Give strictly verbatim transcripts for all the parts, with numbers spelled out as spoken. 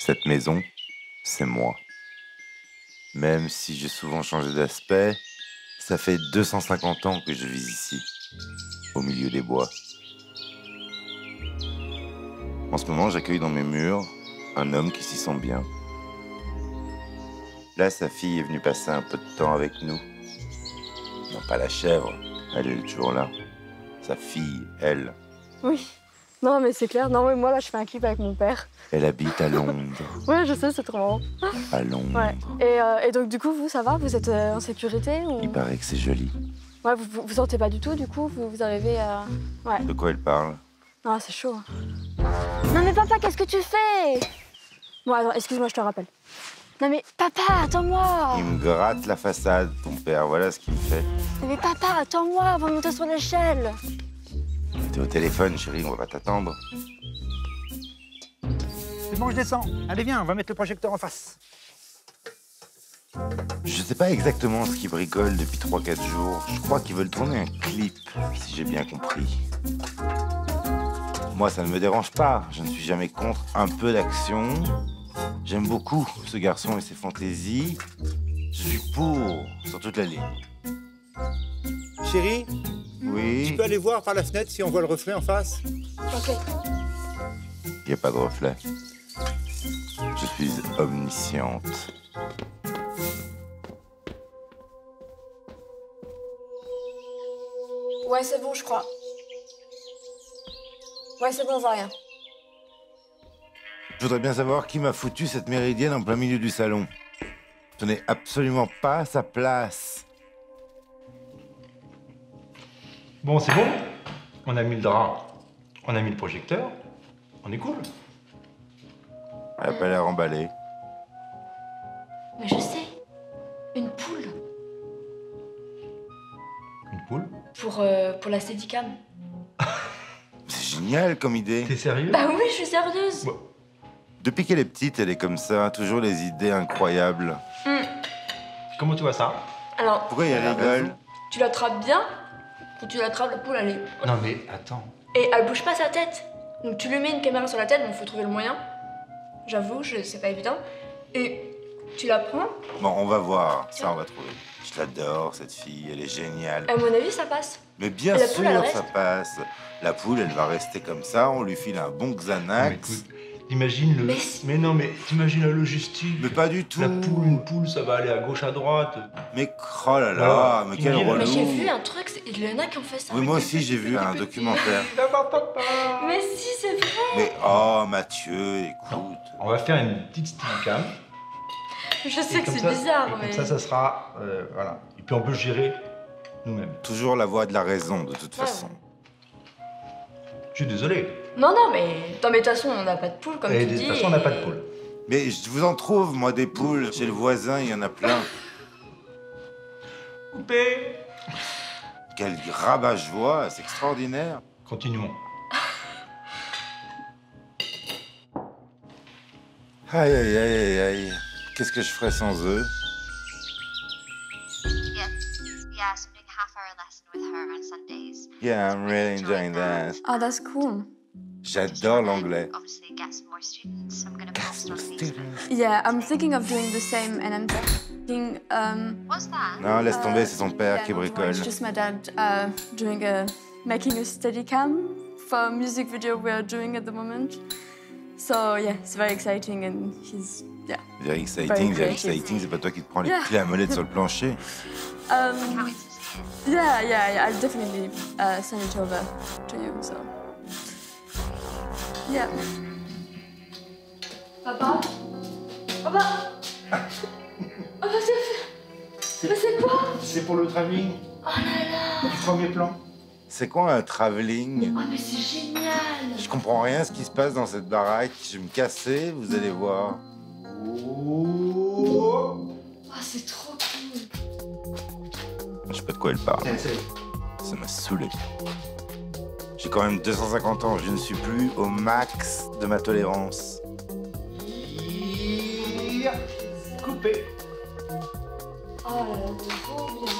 Cette maison, c'est moi. Même si j'ai souvent changé d'aspect, ça fait deux cent cinquante ans que je vis ici, au milieu des bois. En ce moment, j'accueille dans mes murs un homme qui s'y sent bien. Là, sa fille est venue passer un peu de temps avec nous. Non, pas la chèvre, elle est toujours là. Sa fille, elle. Oui. Non, mais c'est clair. Non, mais moi, là, je fais un clip avec mon père. Elle habite à Londres. Oui, je sais, c'est trop marrant. À Londres. Ouais. Et, euh, et donc, du coup, vous, ça va? Vous êtes euh, en sécurité ou... Il paraît que c'est joli. Ouais, vous, vous vous sentez pas du tout, du coup? Vous, vous arrivez à... Euh... Ouais. De quoi elle parle? Ah, c'est chaud. Non, mais papa, qu'est-ce que tu fais? Bon, attends, excuse-moi, je te rappelle. Non, mais papa, attends-moi. Il me gratte la façade, ton père. Voilà ce qu'il me fait. Mais papa, attends-moi avant de monter sur l'échelle. T'es au téléphone, chérie, on va pas t'attendre. C'est bon, je descends. Allez, viens, on va mettre le projecteur en face. Je sais pas exactement ce qu'ils bricolent depuis trois quatre jours. Je crois qu'ils veulent tourner un clip, si j'ai bien compris. Moi, ça ne me dérange pas. Je ne suis jamais contre un peu d'action. J'aime beaucoup ce garçon et ses fantaisies. Je suis pour, sur toute la ligne. Chérie? Oui. Tu peux aller voir par la fenêtre si on voit le reflet en face? Ok. Il n'y a pas de reflet. Je suis omnisciente. Ouais, c'est bon, je crois. Ouais, c'est bon, on voit rien. Je voudrais bien savoir qui m'a foutu cette méridienne en plein milieu du salon. Ce n'est absolument pas sa place. Bon, c'est bon, on a mis le drap, on a mis le projecteur, on est cool. Elle a pas l'air emballée. Mais je sais, une poule. Une poule? Pour, euh, pour la Steadicam. C'est génial comme idée. T'es sérieux? Bah oui, je suis sérieuse. Bon. Depuis qu'elle est petite, elle est comme ça, toujours les idées incroyables. Mm. Comment tu vois ça? Alors. Pourquoi il y a rigole? Tu l'attrapes bien? Quand tu l'attrapes, la poule, elle est... Non mais attends... Et elle bouge pas sa tête. Donc tu lui mets une caméra sur la tête, donc il faut trouver le moyen. J'avoue, c'est pas évident. Et tu la prends... Bon, on va voir, ça on va trouver. Je l'adore, cette fille, elle est géniale. À mon avis, ça passe. Mais bien sûr, poule, ça passe. La poule, elle va rester comme ça, on lui file un bon Xanax. Imagine le... Mais, mais non, mais t'imagines la logistique. Mais pas du tout. La poule, une poule, ça va aller à gauche, à droite. Mais oh là là, mais quel relou. Mais j'ai vu un truc, il y en a qui ont fait ça. Oui, moi aussi, j'ai vu un documentaire. Mais si, c'est vrai. Mais oh, Mathieu, écoute. On va faire une petite steadicam. Je sais que c'est bizarre, mais... Comme ça, ça sera... Euh, voilà. Et puis on peut gérer nous-mêmes. Toujours la voix de la raison, de toute façon. Je suis désolé. Non, non, mais de toute façon, on n'a pas de poule, comme tu dis. De toute façon, on n'a pas de poule. Mais je vous en trouve, moi, des poules. Chez le voisin, il y en a plein. Coupé. Quel rabat-joie, c'est extraordinaire. Continuons. Aïe, aïe, aïe, aïe. Qu'est-ce que je ferais sans eux? Yeah, I'm really enjoying that. Oh, that's cool. J'adore l'anglais. Yeah, I'm thinking of doing the same and I'm thinking... Um, non, laisse tomber, c'est son père uh, qui bricole. It's just my dad uh, doing a, making a steadicam for a music video we are doing at the moment. So, yeah, it's very exciting and he's... Yeah, very exciting, very exciting. C'est pas toi qui te prends les yeah. clés à molette sur le plancher. Um, Yeah, yeah, yeah, I'll definitely uh, send it over to you, so... Yeah. Papa? Papa? Papa, c'est... Mais c'est quoi? C'est pour le travelling. Oh là là! Du premier plan. C'est quoi un travelling? Oh mais c'est génial! Je comprends rien à ce qui se passe dans cette baraque. Je vais me casser, vous allez voir. Oh, oh c'est trop cool! Je sais pas de quoi elle parle. Ça m'a saoulé. J'ai quand même deux cent cinquante ans, je ne suis plus au max de ma tolérance. Coupé. Oh là là, c'est trop bien.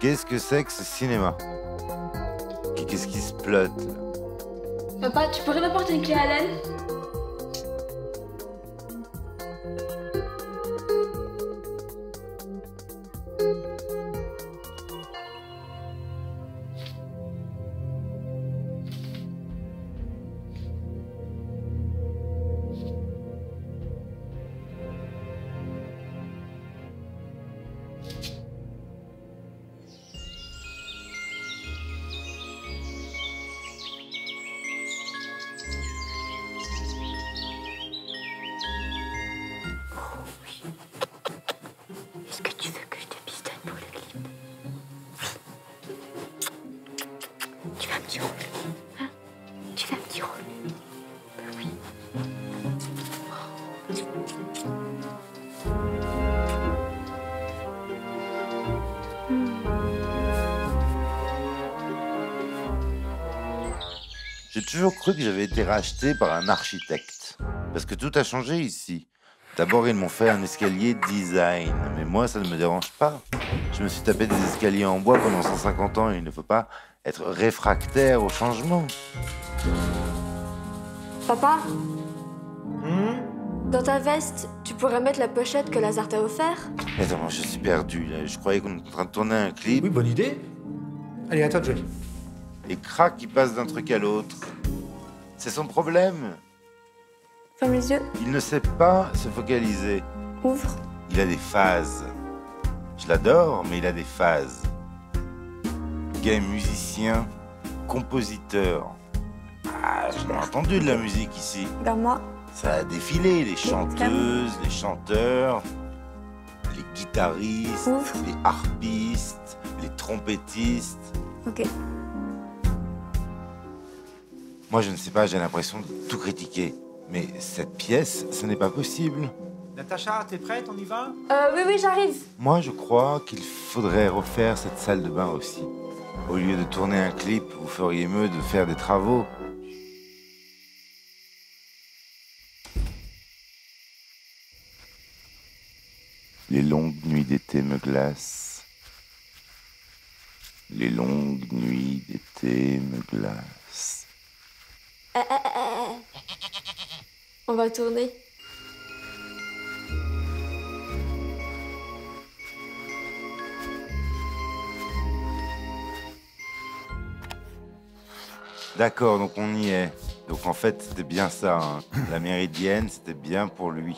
Qu'est-ce que c'est que ce cinéma? Qu'est-ce qui se plotte? Papa, tu pourrais m'apporter une clé à Allen? J'ai toujours cru que j'avais été racheté par un architecte, parce que tout a changé ici. D'abord, ils m'ont fait un escalier design, mais moi, ça ne me dérange pas. Je me suis tapé des escaliers en bois pendant cent cinquante ans et il ne faut pas être réfractaire au changement. Papa, hmm dans ta veste, tu pourrais mettre la pochette que Lazare t'a offert? Attends, je suis perdu, là. Je croyais qu'on était en train de tourner un clip. Oui, bonne idée. Allez, attends, Johnny. Et crac, il passe d'un truc à l'autre. C'est son problème. Ferme les yeux. Il ne sait pas se focaliser. Ouvre. Il a des phases. Je l'adore, mais il a des phases. Le gars est musicien, compositeur. Ah, j'en ai entendu de la musique ici. Dans moi. Ça a défilé, les chanteuses, les chanteurs, les guitaristes, ouvre. Les harpistes, les trompettistes. Ok. Moi, je ne sais pas, j'ai l'impression de tout critiquer. Mais cette pièce, ce n'est pas possible. Natacha, t'es prête? On y va? Euh, oui, oui, j'arrive. Moi, je crois qu'il faudrait refaire cette salle de bain aussi. Au lieu de tourner un clip, vous feriez mieux de faire des travaux. Les longues nuits d'été me glacent. Les longues nuits d'été me glacent. On va tourner. D'accord, donc on y est. Donc en fait, c'était bien ça, hein. La méridienne, c'était bien pour lui.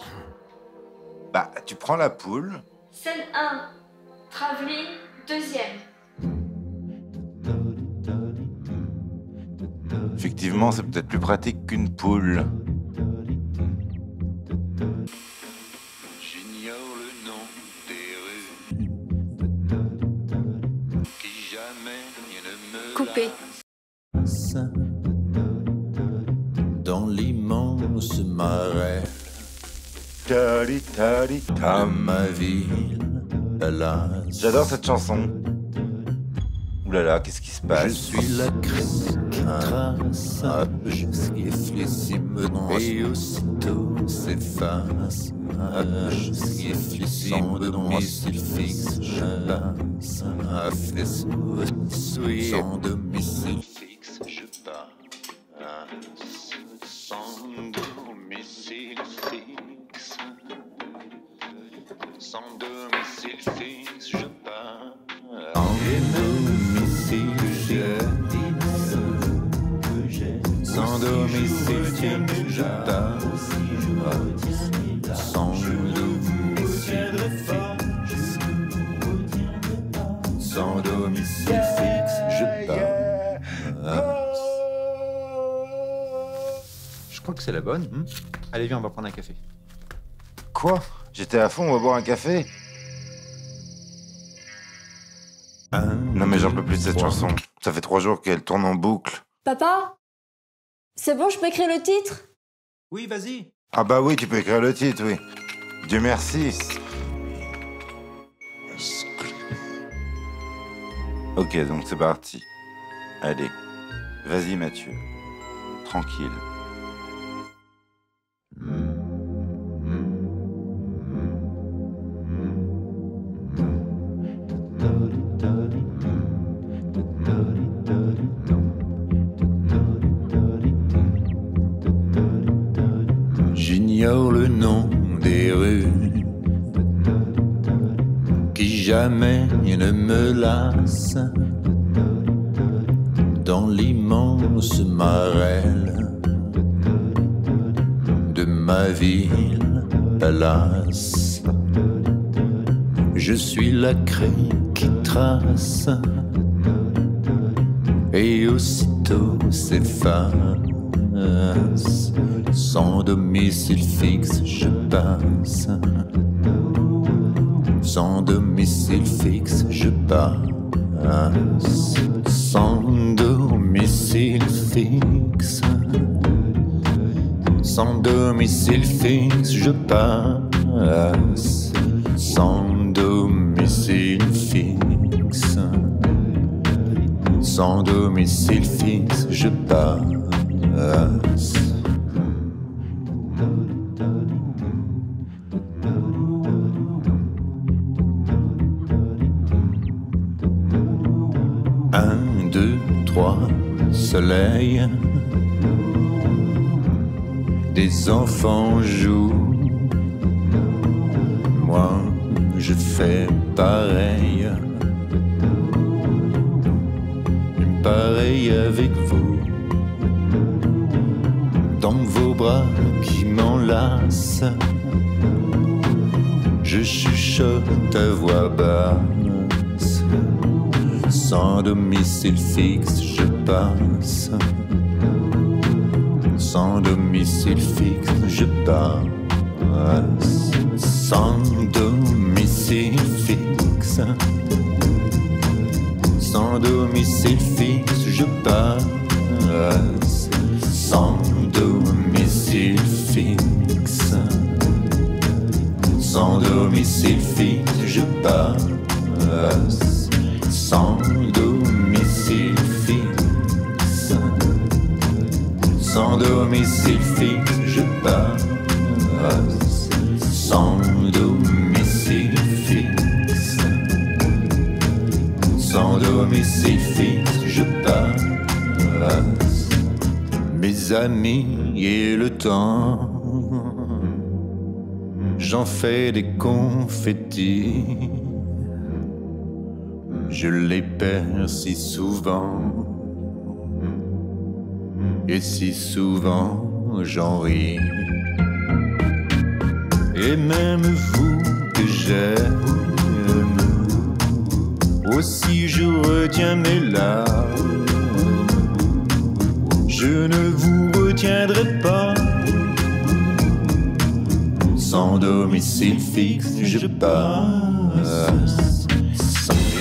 Bah, tu prends la poule. Scène un, travelling, deuxième. Effectivement, c'est peut-être plus pratique qu'une poule. J'ignore le nom des rues qui jamais ne me coupé. Dans l'immense marais. Tari tari tam ma ville. J'adore cette chanson. Ouh là là, qu'est-ce qui se passe? Je suis la crème qui trace, jusqu'efflé si me et aussitôt s'efface, jusqu'efflé si me noie, s'il fixe, je passe, à flesse, sans domicile fixe, je passe, sans domicile fixe, sans domicile fixe, je passe, en domicile, je dis que j'ai. Sans domicile, je t'aime. Sans domicile, fixe. Sans domicile, fixe, je t'aime. Je crois que c'est la bonne. Hmm? Allez, viens, on va prendre un café. Quoi? J'étais à fond, on va boire un café? Non mais j'en peux plus de cette chanson. Ça fait trois jours qu'elle tourne en boucle. Papa? C'est bon, je peux écrire le titre? Oui, vas-y. Ah bah oui, tu peux écrire le titre, oui. Dieu merci. Ok, donc c'est parti. Allez, vas-y Mathieu. Tranquille. J'ignore le nom des rues qui jamais ne me lassent dans l'immense marelle de ma ville, hélas. Je suis la craie qui trace et aussitôt s'efface. Sans domicile fixe, je passe. Sans domicile fixe, je passe. Sans domicile fixe. Sans domicile fixe, je passe. Sans domicile fixe. Sans domicile fixe, je passe. Un, deux, trois, soleil. Des enfants jouent. Moi, je fais pareil. Pareil avec vous. Dans vos bras qui m'enlacent, je chuchote à voix basse. Sans domicile fixe, je passe. Sans domicile fixe, je passe. Sans domicile fixe. Sans domicile fixe, je passe. Sans domicile fixe. Sans domicile fixe, je passe. Sans domicile fixe. Sans domicile fixe, je passe. Sans domicile fixe. Sans domicile fixe, je passe. Mes amis et le temps, j'en fais des confettis. Je les perds si souvent, et si souvent j'en ris. Et même vous que j'aime, aussi je retiens mes larmes. Je ne vous retiendrai pas. Sans domicile fixe, je passe.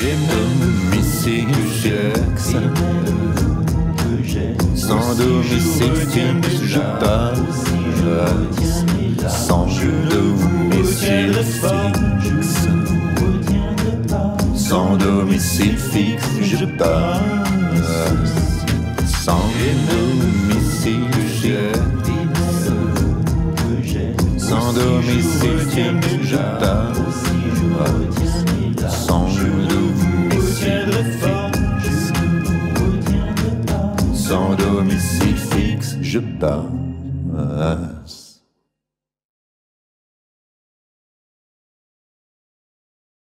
Et même domicile fixe, sans domicile fixe, je passe. Sans domicile fixe, sans domicile fixe, je passe. Sans domicile fixe, sans domicile fixe, je passe. Sans domicile fixe, je passe.